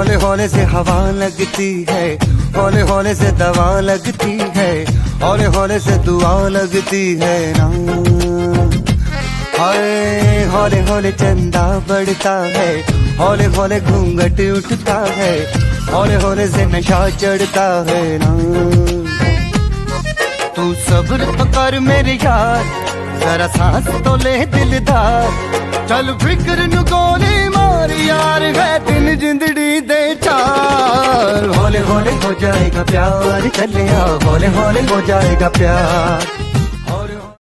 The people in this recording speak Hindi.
हौले हौले से हवा लगती है, हौले हौले से दवा लगती है, हौले हौले से दुआ लगती है ना। हाय हौले हौले चंदा बढ़ता है, हौले हौले घूंघट उठता है, हौले हौले से नशा चढ़ता है ना। तू सब्र तो कर मेरे यार, जरा सांस तो ले दिलदार, चल फिक्र नु गोली मार यार, है दिन जिंदड़ी दे चार। हौले हौले हो जाएगा प्यार, चले आओ हौले हौले हो जाएगा प्यार।